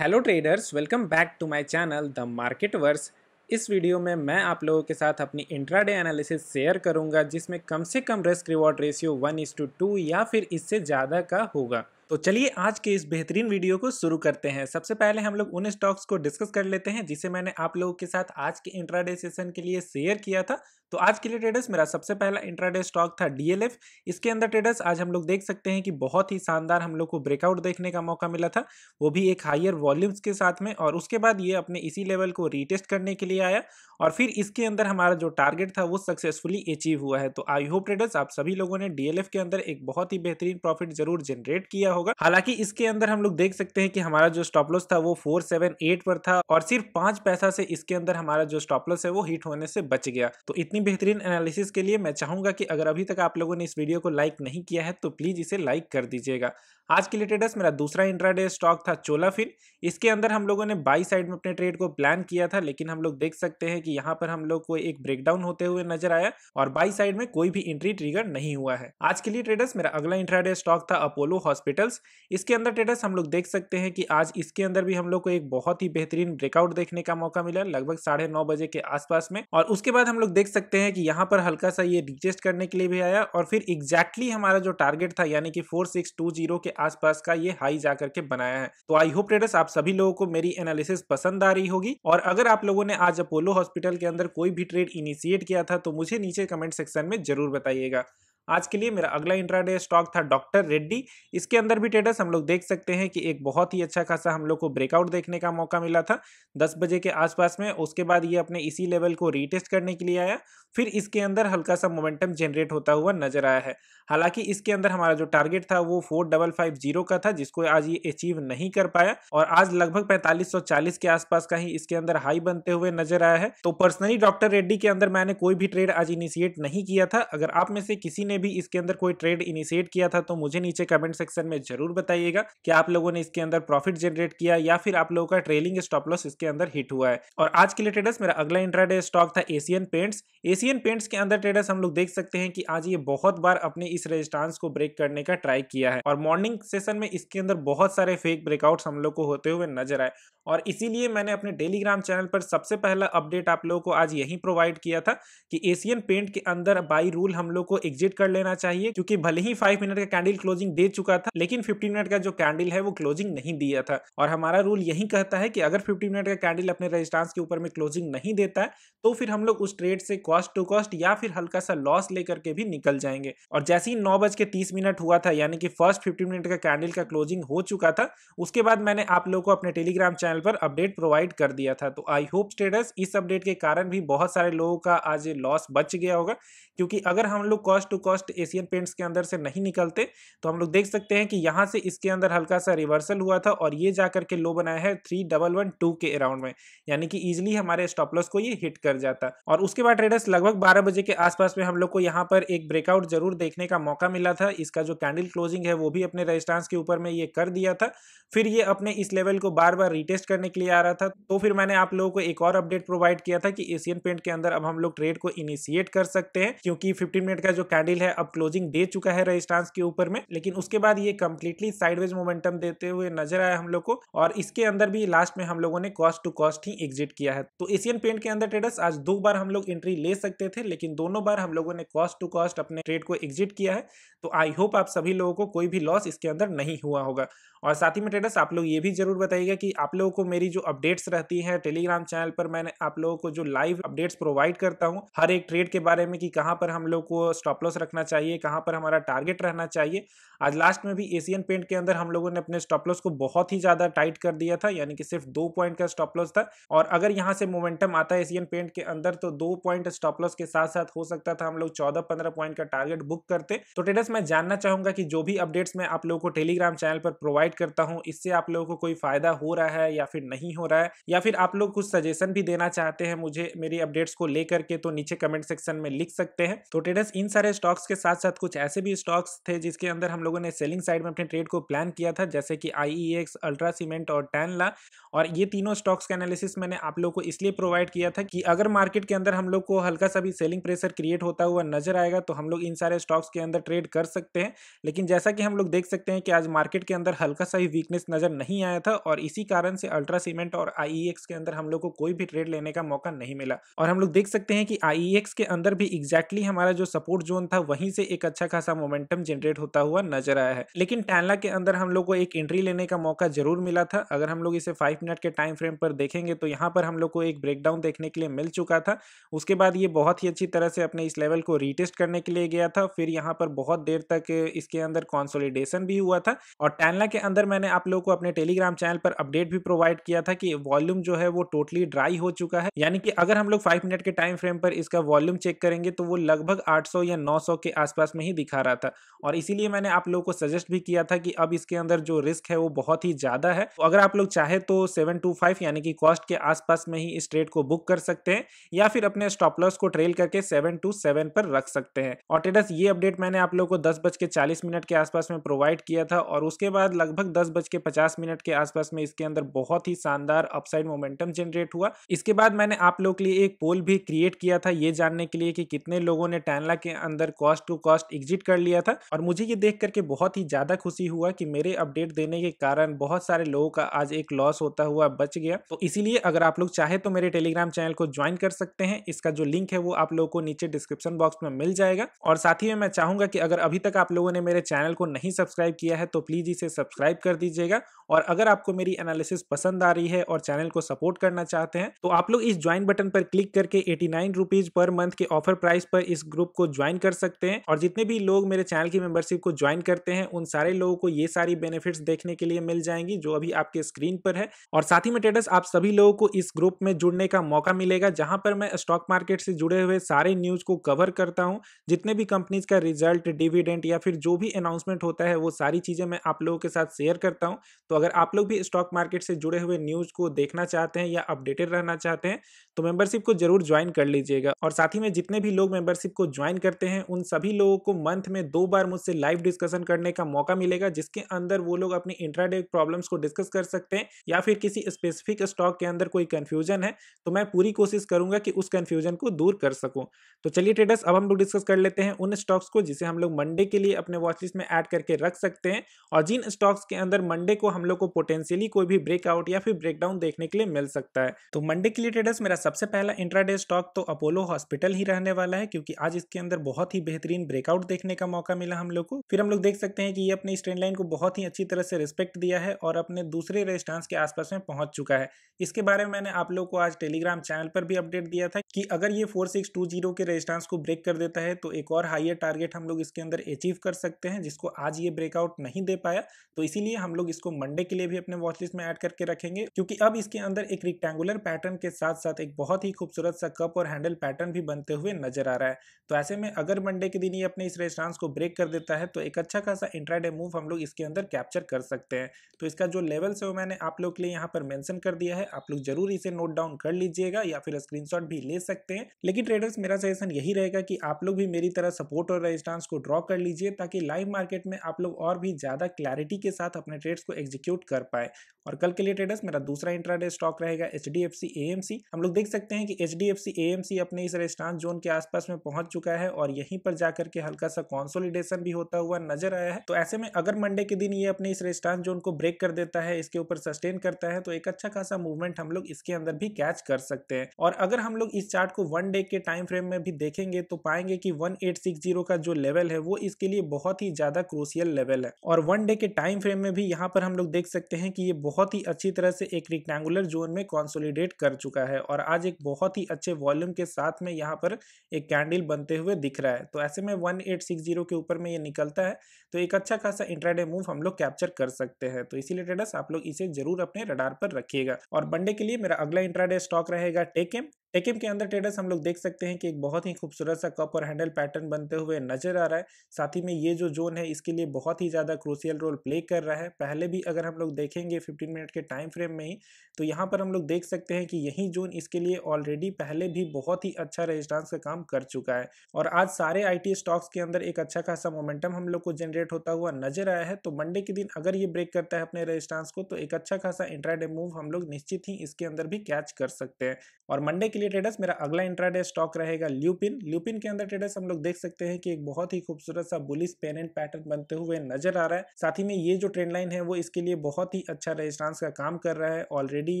Hello traders, welcome back to my channel the Marketverse. इस video में मैं आप लोगों के साथ अपनी इंट्राडे एनालिसिस शेयर करूंगा जिसमें कम से कम रिस्क रिवॉर्ड रेशियो 1:2 या फिर इससे ज़्यादा का होगा। तो चलिए आज के इस बेहतरीन वीडियो को शुरू करते हैं। सबसे पहले हम लोग उन स्टॉक्स को डिस्कस कर लेते हैं जिसे मैंने आप लोगों के साथ आज के इंट्राडे सेशन के लिए शेयर किया था। तो आज के लिए ट्रेडर्स मेरा सबसे पहला इंट्राडे स्टॉक था DLF। इसके अंदर ट्रेडर्स आज हम लोग देख सकते हैं कि बहुत ही शानदार हम लोग को ब्रेकआउट देखने का मौका मिला था, वो भी एक हायर वॉल्यूम्स के साथ में, और उसके बाद ये अपने इसी लेवल को रीटेस्ट करने के लिए आया और फिर इसके अंदर हमारा जो टारगेट था वो सक्सेसफुली अचीव हुआ है। तो आई होप ट्रेडर्स आप सभी लोगों ने DLF के अंदर एक बहुत ही बेहतरीन प्रॉफिट जरूर जनरेट किया होगा। हालांकि इसके अंदर हम लोग देख सकते हैं कि हमारा जो स्टॉप लॉस था वो 478 पर था और सिर्फ 5 पैसा से इसके अंदर हमारा जो स्टॉप लॉस है वो हिट होने से बच गया। तो इतनी बेहतरीन एनालिसिस के लिए मैं चाहूंगा कि अगर अभी तक आप लोगों ने इस वीडियो को लाइक नहीं किया है तो प्लीज इसे लाइक कर दीजिएगा। आज के लिए ट्रेडर्स मेरा दूसरा इंट्राडे स्टॉक था चोलाफिन। इसके अंदर हम लोगों ने बाई साइड में अपने ट्रेड को प्लान किया था, लेकिन हम लोग देख सकते हैं कि यहाँ पर हम लोग को एक ब्रेकडाउन होते हुए नजर आया और बाई साइड में कोई भी एंट्री ट्रिगर नहीं हुआ है। आज के लिए ट्रेडर्स मेरा अगला इंट्राडे स्टॉक था अपोलो हॉस्पिटल्स। इसके अंदर ट्रेडर्स हम लोग देख सकते हैं कि आज इसके अंदर भी हम लोग को एक बहुत ही बेहतरीन ब्रेकआउट देखने का मौका मिला लगभग 9:30 बजे के आसपास में, और उसके बाद हम लोग देख सकते हैं कि यहाँ पर हल्का सा ये रिटेस्ट करने के लिए भी आया और फिर एग्जैक्टली हमारा जो टारगेट था यानी कि 4620 के आसपास का ये हाई जा करके बनाया है। तो आई होप ट्रेडर्स आप सभी लोगों को मेरी एनालिसिस पसंद आ रही होगी, और अगर आप लोगों ने आज अपोलो हॉस्पिटल के अंदर कोई भी ट्रेड इनिशिएट किया था तो मुझे नीचे कमेंट सेक्शन में जरूर बताइएगा। आज के लिए मेरा अगला इंट्राडे स्टॉक था डॉक्टर रेड्डी। इसके अंदर भी ट्रेडर्स हम लोग देख सकते हैं कि एक बहुत ही अच्छा खासा हम लोग को ब्रेकआउट देखने का मौका मिला था 10 बजे के आसपास में। उसके बाद ये अपने इसी लेवल को रीटेस्ट करने के लिए आया, फिर इसके अंदर हल्का सा मोमेंटम जनरेट होता हुआ नजर आया है। हालांकि इसके अंदर हमारा जो टारगेट था वो 4550 का था, जिसको आज ये अचीव नहीं कर पाया और आज लगभग 4540 के आसपास का ही इसके अंदर हाई बनते हुए नजर आया है। तो पर्सनली डॉक्टर रेड्डी के अंदर मैंने कोई भी ट्रेड आज इनिशिएट नहीं किया था। अगर आप में से किसी ने भी इसके अंदर कोई ट्रेड इनिशिएट किया था तो मुझे नीचे कमेंट सेक्शन में जरूर बताइएगा कि आप लोगों ने इसके अंदर प्रॉफिट जनरेट किया या फिर आप लोगों का ट्रेलिंग स्टॉप लॉस इसके अंदर हिट हुआ है। और आज के लिए ट्रेडर्स मेरा अगला इंट्राडे स्टॉक था एशियन पेंट्स। एशियन पेंट्स के अंदर ट्रेडर्स हम लोग देख सकते हैं कि आज ये बहुत बार अपने इस रेजिस्टेंस को ब्रेक करने का ट्राई किया है और मॉर्निंग सेशन में इसके अंदर बहुत सारे फेक ब्रेकआउट्स हम लोग को होते हुए नजर आए, और इसीलिए मैंने अपने टेलीग्राम चैनल पर सबसे पहला अपडेट आप लोगों को आज यही प्रोवाइड किया था कि एशियन पेंट के अंदर बाई रूल हम लोग को एग्जिट कर लेना चाहिए, क्योंकि भले ही 5 मिनट का कैंडल क्लोजिंग दे चुका था लेकिन 15 मिनट का जो कैंडल है वो क्लोजिंग नहीं दिया था। और हमारा रूल यही कहता है कि अगर 15 मिनट का कैंडल अपने रेजिस्टेंस के ऊपर में क्लोजिंग नहीं देता है तो फिर हम लोग उस ट्रेड से कॉस्ट टू कॉस्ट या फिर हल्का सा लॉस लेकर के भी निकल जाएंगे। और जैसे ही 9:30 हुआ था यानी कि फर्स्ट 15 मिनट का कैंडल का क्लोजिंग हो चुका था, उसके बाद मैंने आप लोगों को अपने टेलीग्राम चैनल पर अपडेट प्रोवाइड कर दिया था। तो आई होप ट्रेडर्स इस अपडेट के कारण भी बहुत सारे लोगों का आज लॉस बच गया होगा, क्योंकि अगर हम लोग cost to cost Asian Paints के अंदर से नहीं निकलते तो हम लोग देख सकते हैं कि यहां से इसके अंदर हल्का सा रिवर्सल हुआ था और ये जाकर के लो बनाया है 3112 के अराउंड में, यानी कि इजीली हमारे स्टॉप लॉस को ये हिट कर जाता। और उसके बाद ट्रेडर्स लगभग 12 बजे के आसपास में हम लोग को यहाँ पर एक ब्रेकआउट जरूर देखने का मौका मिला था। इसका जो कैंडल क्लोजिंग है वो भी अपने रेजिस्टेंस के ऊपर में ये कर दिया था, फिर ये अपने इस लेवल को बार बार रिटेस्ट करने के लिए आ रहा था। तो फिर मैंने आप लोगों को एक और अपडेट प्रोवाइड किया था कि एशियन पेंट के अंदर अब हम लोग ट्रेड को इनिशिएट कर सकते हैं, क्योंकि 15 मिनट का जो कैंडल है अब क्लोजिंग दे चुका है रेजिस्टेंस के ऊपर में, लेकिन उसके बाद ये कंप्लीटली साइडवेज मोमेंटम देते हुए नजर आया हम लोग को और इसके अंदर भी लास्ट में हम लोगों ने कॉस्ट टू कॉस्ट ही एग्जिट किया है। तो एशियन पेंट के अंदर ट्रेडर्स आज 2 बार हम लोग एंट्री ले सकते थे, लेकिन दोनों बार हम लोगों ने कॉस्ट टू कॉस्ट अपने ट्रेड को एग्जिट किया है। तो आई होप आप सभी लोगों को कोई भी लॉस इसके अंदर नहीं हुआ होगा। और साथ ही में ट्रेडर्स आप लोग ये भी जरूर बताइएगा कि आप लोगों को मेरी जो अपडेट्स रहती हैं टेलीग्राम चैनल पर, मैंने आप लोगों को जो लाइव अपडेट्स प्रोवाइड करता हूं हर एक ट्रेड के बारे में कि कहां पर हम लोग को स्टॉप लॉस रखना चाहिए, कहां पर हमारा टारगेट रहना चाहिए। आज लास्ट में भी एशियन पेंट के अंदर हम लोगों ने अपने स्टॉप लॉस को बहुत ही ज़्यादा टाइट कर दिया था, यानी कि सिर्फ 2 पॉइंट का स्टॉप लॉस था, और अगर यहाँ से मोमेंटम आता है एशियन पेंट के अंदर तो 2 पॉइंट स्टॉप लॉस के साथ साथ हो सकता था हम लोग 14-15 पॉइंट का टारगेट बुक करते। तो ट्रेडर्स मैं जानना चाहूँगा कि जो भी अपडेट्स मैं आप लोगों को टेलीग्राम चैनल पर प्रोवाइड करता हूँ इससे आप लोगों को कोई फायदा हो रहा है या फिर नहीं हो रहा है, या फिर आप लोग कुछ सजेशन भी देना चाहते हैं मुझे मेरी अपडेट्स को लेकर के तो नीचे कमेंट सेक्शन में लिख सकते हैं। तो ट्रेडर्स इन सारे स्टॉक्स स्टॉक्स के साथ साथ कुछ ऐसे भी स्टॉक्स थे जिसके अंदर हम लोगों ने सेलिंग साइड में अपने ट्रेड को प्लान किया था, जैसे कि IEX, अल्ट्रा सीमेंट और टैनला। और ये तीनों स्टॉक्स का एनालिसिस मैंने आप लोग को इसलिए प्रोवाइड किया था कि अगर मार्केट के अंदर हम लोग को हल्का सा भी सेलिंग प्रेशर क्रिएट होता हुआ नजर आएगा तो हम लोग इन सारे स्टॉक्स के अंदर ट्रेड कर सकते हैं। लेकिन जैसा कि हम लोग देख सकते हैं कि आज मार्केट के अंदर हल्का सा ही वीकनेस नजर नहीं आया था और इसी कारण से अल्ट्रा सीमेंट और IEX के अंदर हम लोग को कोई भी ट्रेड लेने का मौका नहीं मिला। और हम लोग देख सकते हैं कि IEX के अंदर भी एग्जैक्टली हमारा जो सपोर्ट जोन था वहीं से एक अच्छा खासा मोमेंटम जनरेट होता हुआ नजर आया है। लेकिन टैनला के अंदर हम लोग को एक एंट्री लेने का मौका जरूर मिला था। अगर हम लोग इसे 5 मिनट के टाइम फ्रेम पर देखेंगे तो यहाँ पर हम लोग को एक ब्रेकडाउन देखने के लिए मिल चुका था। उसके बाद ये बहुत ही अच्छी तरह से अपने इस लेवल को रीटेस्ट करने के लिए गया था, फिर यहाँ पर बहुत देर तक इसके अंदर कॉन्सोलिडेशन भी हुआ था। और टैनला के अंदर मैंने आप लोगों को अपने टेलीग्राम चैनल पर अपडेट भी प्रोवाइड किया था कि वॉल्यूम जो है वो टोटली ड्राई हो चुका है, यानी कि अगर हम लोग 5 मिनट के टाइम फ्रेम पर इसका वॉल्यूम चेक करेंगे तो वो लगभग 800 या 900 के आसपास में ही दिखा रहा था। और इसीलिए मैंने आप लोगों को सजेस्ट भी किया था कि अब इसके अंदर जो रिस्क है वो बहुत ही ज्यादा है, तो अगर आप लोग चाहे तो 725 यानी कि कॉस्ट के आसपास में ही इस ट्रेड को बुक कर सकते हैं या फिर अपने स्टॉप लॉस को ट्रेल करके 727 पर रख सकते हैं। और ट्रेडर्स, ये अपडेट मैंने आप लोगों को 10:40 के आसपास में प्रोवाइड किया था और उसके बाद लगभग 10:50 के आसपास में इसके अंदर बहुत ही शानदार अपसाइड मोमेंटम जनरेट हुआ। इसके बाद मैंने आप लोगों के लिए एक पोल भी क्रिएट किया था ये जानने के लिए कि कितने लोगों ने टैनला के अंदर कॉस्ट टू कॉस्ट एग्जिट कर लिया था। और मुझे ये देख करके बहुत ही ज्यादा खुशी हुआ कि मेरे अपडेट देने के कारण बहुत सारे लोगों का आज एक लॉस होता हुआ बच गया। तो इसीलिए अगर आप लोग चाहे तो मेरे टेलीग्राम चैनल को ज्वाइन कर सकते हैं, इसका जो लिंक है वो आप लोगों को नीचे डिस्क्रिप्शन बॉक्स में मिल जाएगा। और साथ ही में मैं चाहूंगा कि अगर अभी तक आप लोगों ने मेरे चैनल को नहीं सब्सक्राइब किया है तो प्लीज इसे सब्सक्राइब कर दीजिएगा। और अगर आपको मेरी एनालिसिस पसंद आ रही है और चैनल को सपोर्ट करना चाहते हैं तो आप लोग इस ज्वाइन बटन पर क्लिक करके 89 रुपीज पर मंथ के ऑफर प्राइस पर इस ग्रुप को ज्वाइन कर सकते हैं। और जितने भी लोग मेरे चैनल की मेंबरशिप को ज्वाइन करते हैं उन सारे लोगों को ये सारी बेनिफिट्स देखने के लिए मिल जाएंगी जो अभी आपके स्क्रीन पर है। और साथ ही में ट्रेडर्स, आप सभी लोगों को इस ग्रुप में जुड़ने का मौका मिलेगा जहां पर मैं स्टॉक मार्केट से जुड़े हुए सारे न्यूज को कवर करता हूं। जितने भी कंपनीज का रिजल्ट, डिविडेंड या फिर जो भी अनाउंसमेंट होता है वो सारी चीजें मैं आप लोगों के साथ शेयर करता हूं। तो अगर आप लोग भी स्टॉक मार्केट से जुड़े हुए न्यूज को देखना चाहते हैं या अपडेटेड रहना चाहते हैं तो मेंबरशिप को जरूर ज्वाइन कर लीजिएगा। और साथ ही में जितने भी लोग मेंबरशिप को ज्वाइन करते हैं उन सभी लोगों को मंथ में 2 बार मुझसे लाइव डिस्कशन करने का मौका मिलेगा, जिसके अंदर वो लोग अपनी इंट्राडे प्रॉब्लम्स को डिस्कस कर सकते हैं या फिर किसी स्पेसिफिक स्टॉक के अंदर कोई कंफ्यूजन है तो मैं पूरी कोशिश करूंगा कि उस कंफ्यूजन को दूर कर सकूं। तो चलिए ट्रेडर्स, अब हम लोग डिस्कस कर लेते हैं उन स्टॉक्स को जिसे हम लोग मंडे के लिए अपने वॉचलिस्ट में ऐड करके रख सकते हैं और जिन स्टॉक्स के अंदर मंडे को हम लोग को पोटेंशियली कोई भी ब्रेकआउट या फिर ब्रेकडाउन देखने के लिए मिल सकता है। तो मंडे के लिए ट्रेडर्स, मेरा सबसे पहला इंट्राडे स्टॉक तो अपोलो हॉस्पिटल ही रहने वाला है क्योंकि आज इसके अंदर बहुत ही बेहतरीन ब्रेकआउट देखने का मौका मिला हम लोग को। फिर हम लोग देख सकते हैं कि ये अपने इस ट्रेंड लाइन को बहुत ही अच्छी तरह से रिस्पेक्ट दिया है और अपने दूसरे रेजिस्टेंस के आसपास में पहुंच चुका है। इसके बारे में मैंने आप लोग को आज टेलीग्राम चैनल पर भी अपडेट दिया था कि अगर ये 4620 के रेजिस्टेंस को ब्रेक कर देता है तो एक और हायर टारगेट हम लोग इसके अंदर अचीव कर सकते हैं, जिसको आज ये ब्रेकआउट नहीं दे पाया। तो इसीलिए हम लोग इसको मंडे के लिए भी अपने वॉचलिस्ट में ऐड करके रखेंगे क्योंकि अब इसके अंदर एक रेक्टेंगुलर पैटर्न के साथ साथ एक बहुत ही खूबसूरत सा कप और हैंडल पैटर्न भी बनते हुए नजर आ रहा है। तो ऐसे में अगर मंडे के दिन ये अपने इस रेजिस्टेंस को ब्रेक कर देता है तो एक अच्छा खासा इंट्राडे मूव हम लोग इसके अंदर कैप्चर कर सकते हैं। तो इसका जो लेवल्स है वो मैंने आप लोग के लिए यहाँ पर मेंशन कर दिया है, आप लोग जरूर इसे नोट डाउन कर लीजिएगा या फिर स्क्रीनशॉट भी ले सकते हैं। लेकिन ट्रेडर्स, मेरा सजेशन यही रहेगा कि आप लोग भी मेरी तरह सपोर्ट और रेजिस्टेंस को ड्रॉ कर लीजिए ताकि लाइव मार्केट में आप लोग और भी ज्यादा क्लैरिटी के साथ अपने ट्रेड्स को एग्जीक्यूट कर पाए। और कल के लिए ट्रेडर्स, मेरा दूसरा इंट्राडे स्टॉक रहेगा HDFC AMC। हम लोग देख सकते हैं कि HDFC AMC अपने इस रेजिस्टेंस जोन के आसपास में पहुंच चुका है और यहीं पर जाकर के हल्का सा कॉन्सोलिडेशन भी होता हुआ नजर आया है। तो ऐसे में अगर मंडे के दिन ये अपने इस रेजिस्टेंस जोन को ब्रेक कर देता है, इसके ऊपर सस्टेन करता है तो एक अच्छा खासा मूवमेंट हम लोग इसके अंदर भी कैच कर सकते हैं। और अगर हम लोग इस चार्ट को 1 डे के टाइम फ्रेम में भी देखेंगे तो पाएंगे कि 1860 का जो लेवल है वो इसके लिए बहुत ही ज्यादा क्रूशियल लेवल है। और 1 डे के टाइम फ्रेम में भी यहाँ पर हम लोग देख सकते हैं कि ये बहुत ही अच्छी तरह से एक रेक्टेंगुलर जोन में कॉन्सोलिडेट कर चुका है और आज एक बहुत ही अच्छे वॉल्यूम के साथ में यहाँ पर एक कैंडल बनते हुए दिख रहा है। तो ऐसे में 1860 के ऊपर में ये निकलता है तो एक अच्छा खासा इंट्राडे मूव हम लोग कैप्चर कर सकते हैं। तो इसीलिए ट्रेडर्स, आप लोग इसे जरूर अपने रडार पर रखिएगा। और मंडे के लिए मेरा अगला इंट्राडे स्टॉक रहेगा टेकेम। टेकिम के अंदर ट्रेडर्स हम लोग देख सकते हैं कि एक बहुत ही खूबसूरत सा कप और हैंडल पैटर्न बनते हुए नजर आ रहा है। साथ ही में ये जो जोन है इसके लिए बहुत ही ज़्यादा क्रूशियल रोल प्ले कर रहा है। पहले भी अगर हम लोग देखेंगे 15 मिनट के टाइम फ्रेम में ही, तो यहाँ पर हम लोग देख सकते हैं कि यही जोन इसके लिए ऑलरेडी पहले भी बहुत ही अच्छा रेजिस्टेंस का काम कर चुका है। और आज सारे IT स्टॉक्स के अंदर एक अच्छा खासा मोमेंटम हम लोग को जनरेट होता हुआ नजर आया है। तो मंडे के दिन अगर ये ब्रेक करता है अपने रेजिस्टेंस को, तो एक अच्छा खासा इंट्राडे मूव हम लोग निश्चित ही इसके अंदर भी कैच कर सकते हैं। और मंडे के लिए ट्रेडर्स मेरा अगला इंट्राडे स्टॉक रहेगा ल्यूपिन। ल्यूपिन के अंदर ट्रेडर्स हम लोग देख सकते हैं कि एक बहुत ही खूबसूरत सा बुलिश पेन एंड पैटर्न बनते हुए नजर आ रहा है। साथ ही में ये जो ट्रेंड लाइन है वो इसके लिए बहुत ही अच्छा रेजिस्टेंस का काम कर रहा है। ऑलरेडी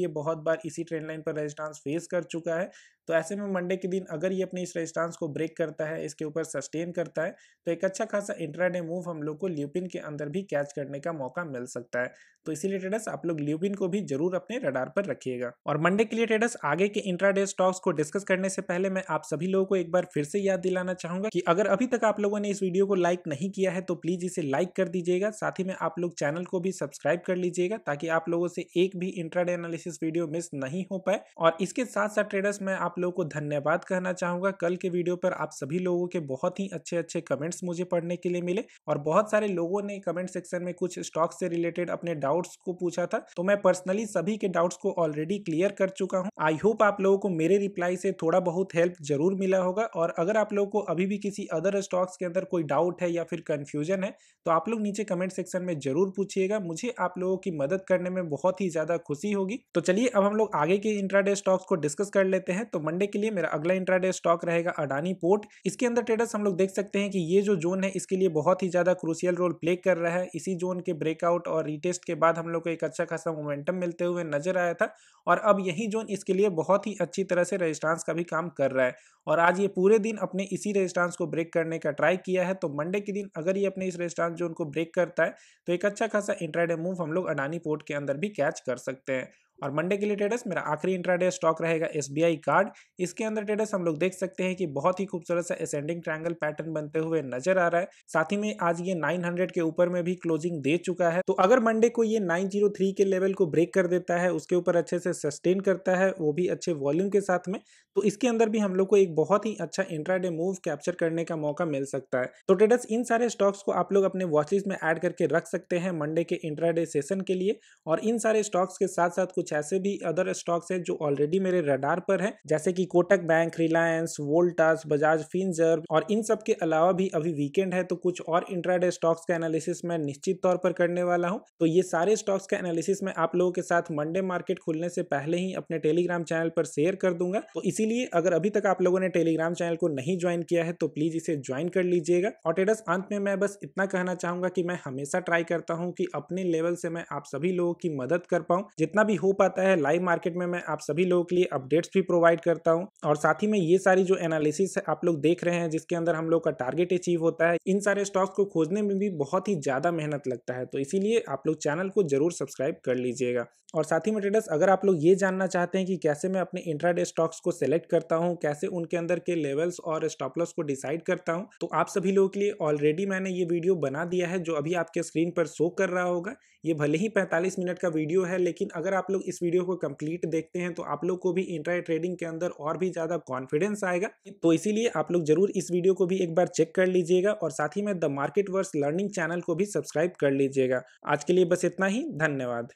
ये बहुत बार इसी ट्रेंड लाइन पर रेजिस्टेंस फेस कर चुका है। तो ऐसे में मंडे के दिन अगर ये अपने इस रेजिस्टेंस को ब्रेक करता है, इसके ऊपर सस्टेन करता है, तो एक अच्छा खासा इंट्राडे मूव हम लोग को ल्यूपिन के अंदर भी कैच करने का मौका मिल सकता है। तो इसीलिए ट्रेडर्स आप लोग ल्यूपिन को भी जरूर अपने रडार पर रखिएगा। और मंडे के लिए ट्रेडर्स आगे के इंट्राडे स्टॉक्स को डिस्कस करने से पहले मैं आप सभी लोगों को एक बार फिर से याद दिलाना चाहूंगा कि अगर अभी तक आप लोगों ने इस वीडियो को लाइक नहीं किया है तो प्लीज इसे लाइक कर दीजिएगा। साथ ही में आप लोग चैनल को भी सब्सक्राइब कर लीजिएगा ताकि आप लोगों से एक भी इंट्राडे एनालिसिस वीडियो मिस नहीं हो पाए। और इसके साथ साथ ट्रेडर्स मैं आप लोगों को धन्यवाद कहना चाहूंगा। कल के वीडियो पर आप सभी लोगों के बहुत ही अच्छे अच्छे कमेंट्स मुझे पढ़ने के लिए मिले और बहुत सारे लोगों ने कमेंट सेक्शन में कुछ स्टॉक से रिलेटेड अपने डाउट्स को पूछा था। तो मैं पर्सनली सभी के डाउट्स को ऑलरेडी क्लियर कर चुका हूं। आई होप आप लोगों को मेरे रिप्लाई से थोड़ा बहुत हेल्प जरूर मिला होगा। और अगर आप लोगों को अभी भी किसी अदर स्टॉक्स के अंदर कोई डाउट है या फिर कंफ्यूजन है तो आप लोग नीचे कमेंट सेक्शन में जरूर पूछिएगा। मुझे आप लोगों की मदद करने में बहुत ही ज्यादा खुशी होगी। तो चलिए अब हम लोग आगे के इंट्राडे स्टॉक्स को डिस्कस कर लेते हैं। तो मंडे के लिए मेरा अगला इंट्राडे स्टॉक रहेगा अडानी पोर्ट। इसके अंदर ट्रेडर्स हम लोग देख सकते हैं कि ये जो जोन है इसके लिए बहुत ही ज्यादा क्रूशियल रोल प्ले कर रहा है। इसी जोन के ब्रेकआउट और रीटेस्ट के बाद हम लोग को एक अच्छा खासा मोमेंटम मिलते हुए नजर आया था। और अब यही जोन इसके लिए बहुत ही अच्छी तरह से रेजिस्टेंस का भी काम कर रहा है। और आज ये पूरे दिन अपने इसी रेजिस्टेंस को ब्रेक करने का ट्राई किया है। तो मंडे के दिन अगर ये अपने इस रेजिस्टेंस जोन को ब्रेक करता है तो एक अच्छा खासा इंट्राडे मूव हम लोग अडानी पोर्ट के अंदर भी कैच कर सकते हैं। और मंडे के लिए ट्रेडर्स मेरा आखिरी इंट्राडे स्टॉक रहेगा SBI कार्ड। इसके अंदर ट्रेडर्स हम लोग देख सकते हैं कि बहुत ही खूबसूरत सा असेंडिंग ट्रायंगल पैटर्न बनते हुए नजर आ रहा है। साथ ही में आज ये 900 के ऊपर में भी क्लोजिंग दे चुका है। तो अगर मंडे को ये 903 के लेवल को ब्रेक कर देता है, उसके ऊपर अच्छे से सस्टेन करता है, वो भी अच्छे वॉल्यूम के साथ में, तो इसके अंदर भी हम लोग को एक बहुत ही अच्छा इंट्राडे मूव कैप्चर करने का मौका मिल सकता है। तो ट्रेडर्स इन सारे स्टॉक्स को आप लोग अपने वॉचलिस्ट में ऐड करके रख सकते हैं मंडे के इंट्राडे सेशन के लिए। और इन सारे स्टॉक्स के साथ साथ कुछ ऐसे भी अदर स्टॉक्स हैं जो ऑलरेडी मेरे रडार पर हैं, जैसे कि Kotak bank, Reliance, Voltas, Bajaj Finserv. और इन सब के अलावा भी अभी वीकेंड है तो कुछ और इंट्राडे स्टॉक्स का एनालिसिस मैं निश्चित तौर पर करने वाला हूं। तो ये सारे स्टॉक्स का एनालिसिस मैं आप लोगों के साथ मंडे मार्केट खुलने से पहले ही अपने टेलीग्राम चैनल पर शेयर कर दूंगा। तो इसीलिए अगर अभी तक आप लोगों ने टेलीग्राम चैनल को नहीं ज्वाइन किया है तो प्लीज इसे ज्वाइन कर लीजिएगा। और ट्रेडर्स अंत में मैं बस इतना कहना चाहूंगा कि मैं हमेशा ट्राई करता हूँ कि अपने लेवल से मैं आप सभी लोगों की मदद कर पाऊँ। जितना भी हो पाता है लाइव मार्केट में मैं आप सभी लोगों के लिए अपडेट्स भी प्रोवाइड करता हूं। और साथ ही में ये सारी जो एनालिसिस आप लोग देख रहे हैं जिसके अंदर हम लोग का टारगेट अचीव होता है, इन सारे स्टॉक्स को खोजने में भी बहुत ही ज्यादा मेहनत लगता है। तो इसीलिए आप लोग चैनल को जरूर सब्सक्राइब कर लीजिएगा। और साथ ही में ट्रेडर्स अगर आप लोग ये जानना चाहते हैं कि कैसे मैं अपने इंट्राडे स्टॉक्स को सिलेक्ट करता हूँ, कैसे उनके अंदर के लेवल्स और स्टॉप लॉस को डिसाइड करता हूँ, तो आप सभी लोगों के लिए ऑलरेडी मैंने ये वीडियो बना दिया है जो अभी आपके स्क्रीन पर शो कर रहा होगा। ये भले ही 45 मिनट का वीडियो है, लेकिन अगर आप लोग इस वीडियो को कंप्लीट देखते हैं तो आप लोग को भी इंट्राडे ट्रेडिंग के अंदर और भी ज्यादा कॉन्फिडेंस आएगा। तो इसीलिए आप लोग जरूर इस वीडियो को भी एक बार चेक कर लीजिएगा। और साथ ही में द मार्केटवर्स लर्निंग चैनल को भी सब्सक्राइब कर लीजिएगा। आज के लिए बस इतना ही, धन्यवाद।